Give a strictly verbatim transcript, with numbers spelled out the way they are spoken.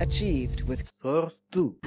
achieved with Source two.